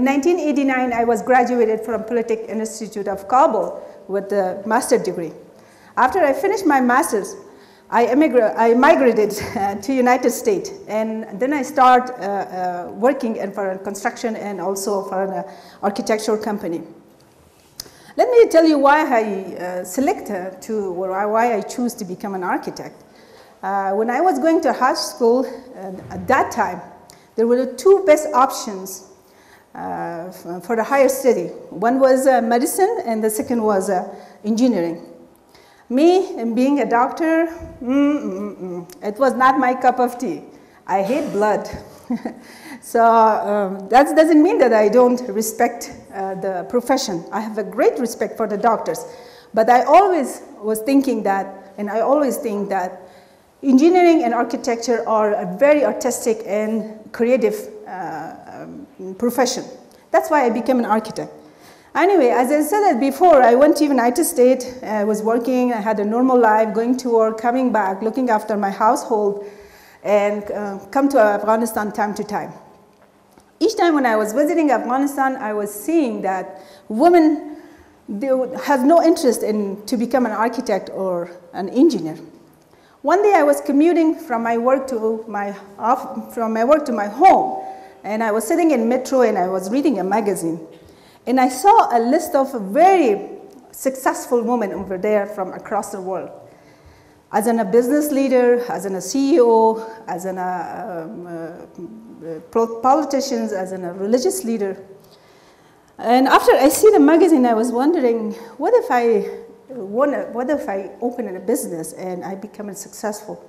In 1989, I was graduated from Political Institute of Kabul with a master's degree. After I finished my master's, I migrated to United States, and then I started working in foreign construction and also for an architectural company. Let me tell you why I choose to become an architect. When I was going to high school at that time, there were the two best options for the higher study. One was medicine, and the second was engineering. Me, and being a doctor, it was not my cup of tea. I hate blood. So that doesn't mean that I don't respect the profession. I have a great respect for the doctors. But I always was thinking that, and I always think that engineering and architecture are a very artistic and creative profession. That's why I became an architect. Anyway, as I said before, I went to United States. I was working, I had a normal life, going to work, coming back, looking after my household, and come to Afghanistan time to time. Each time when I was visiting Afghanistan, I was seeing that women, they have no interest in to become an architect or an engineer. One day I was commuting from my work to my home, and I was sitting in metro and I was reading a magazine. And I saw a list of very successful women over there from across the world. As a business leader, as a CEO, as a politicians, as a religious leader. And after I see the magazine, I was wondering, what if I open a business and I become successful?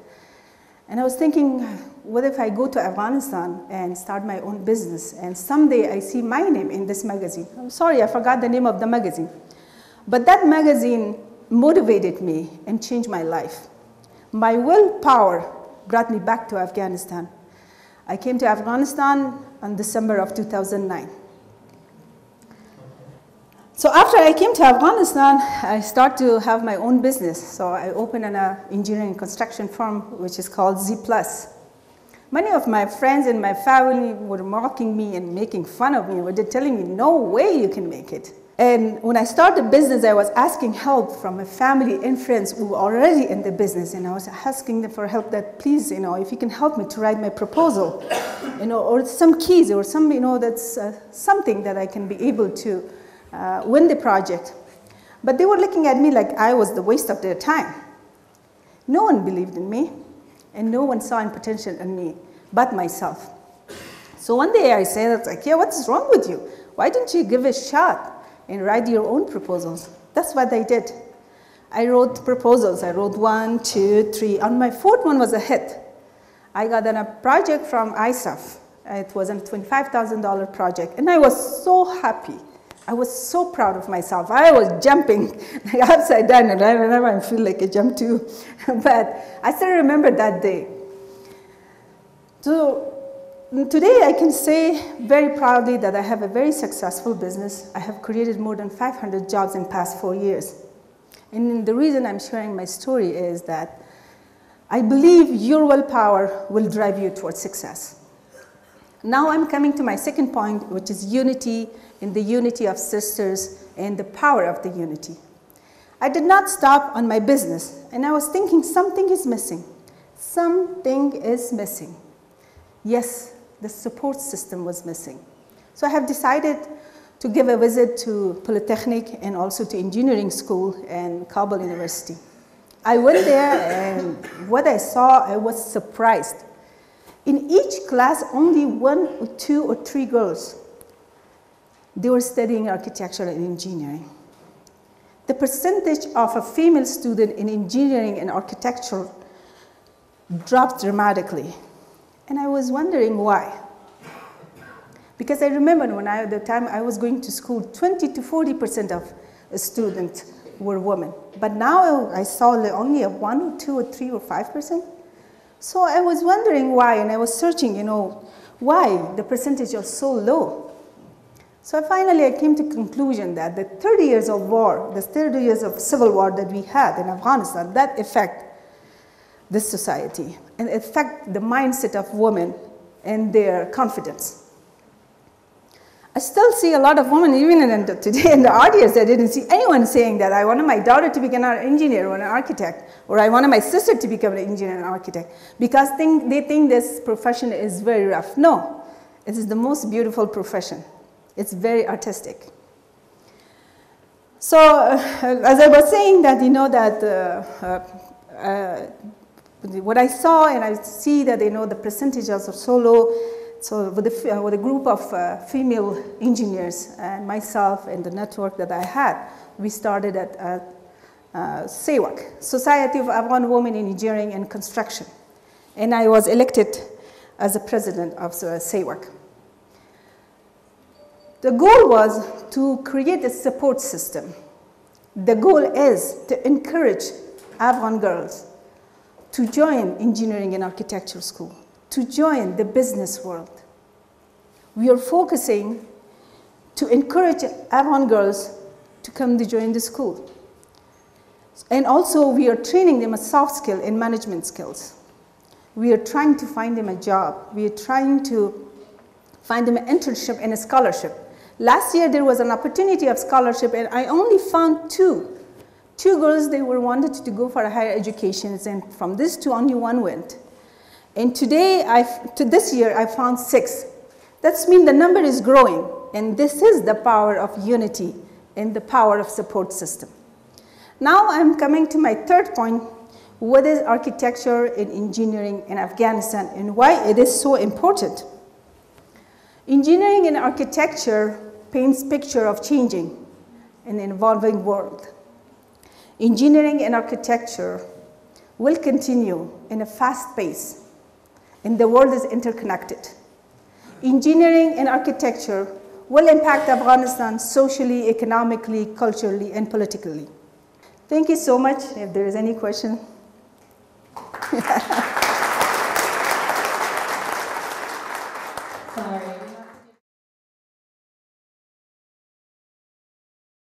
And I was thinking, what if I go to Afghanistan and start my own business, and someday I see my name in this magazine? I'm sorry, I forgot the name of the magazine. But that magazine motivated me and changed my life. My willpower brought me back to Afghanistan. I came to Afghanistan in December of 2009. So after I came to Afghanistan, I started to have my own business. So I opened an engineering and construction firm, which is called Z Plus. Many of my friends and my family were mocking me and making fun of me. They were telling me, no way you can make it. And when I started the business, I was asking help from my family and friends who were already in the business. And I was asking them for help that, please, if you can help me to write my proposal, or some keys or some, that's something that I can be able to win the project. But they were looking at me like I was the waste of their time. No one believed in me, and no one saw any potential in me but myself. So one day I said, "Yeah, what's wrong with you? Why don't you give it a shot and write your own proposals?" That's what I did. I wrote proposals. I wrote 1, 2, 3. And my fourth one was a hit. I got a project from ISAF. It was a $25,000 project, and I was so happy. I was so proud of myself. I was jumping upside down, and I feel like I jumped too. But I still remember that day. So today I can say very proudly that I have a very successful business. I have created more than 500 jobs in the past 4 years. And the reason I'm sharing my story is that I believe your willpower will drive you towards success. Now I'm coming to my second point, which is unity, in the unity of sisters and the power of the unity. I did not stop on my business, and I was thinking something is missing. Something is missing. Yes, the support system was missing. So I have decided to give a visit to Polytechnic and also to engineering school and Kabul University. I went there, and what I saw, I was surprised. In each class, only 1 or 2 or 3 girls. They were studying architecture and engineering. The percentage of a female student in engineering and architecture dropped dramatically. And I was wondering why. Because I remember when I, at the time I was going to school, 20 to 40% of students were women. But now I saw only a 1 or 2 or 3 or 5%. So I was wondering why, and I was searching, why the percentage was so low. So finally I came to the conclusion that the 30 years of war, the 30 years of civil war that we had in Afghanistan, that affect this society and affect the mindset of women and their confidence. I still see a lot of women, even today in the audience, I didn't see anyone saying that. I wanted my daughter to become an engineer or an architect, or I wanted my sister to become an engineer and architect, because they think this profession is very rough. No, it is the most beautiful profession. It's very artistic. So, as I was saying that, you know, that what I saw, and I see that, you know, the percentages are so low. So with a group of female engineers and myself and the network that I had, we started at SEWAC, Society of Afghan Women in Engineering and Construction. And I was elected as the president of SEWAC. The goal was to create a support system. The goal is to encourage Afghan girls to join engineering and architecture school, to join the business world. We are focusing to encourage Afghan girls to come to join the school. And also we are training them a soft skill and management skills. We are trying to find them a job. We are trying to find them an internship and a scholarship. Last year there was an opportunity of scholarship, and I only found two girls. They were wanted to go for a higher education, and from these two only one went. And today, this year, I found 6. That means the number is growing, and this is the power of unity and the power of support system. Now I'm coming to my third point, what is architecture and engineering in Afghanistan, and why it is so important. Engineering and architecture paints picture of changing and evolving world. Engineering and architecture will continue in a fast pace, and the world is interconnected. Engineering and architecture will impact Afghanistan socially, economically, culturally, and politically. Thank you so much. If there is any question.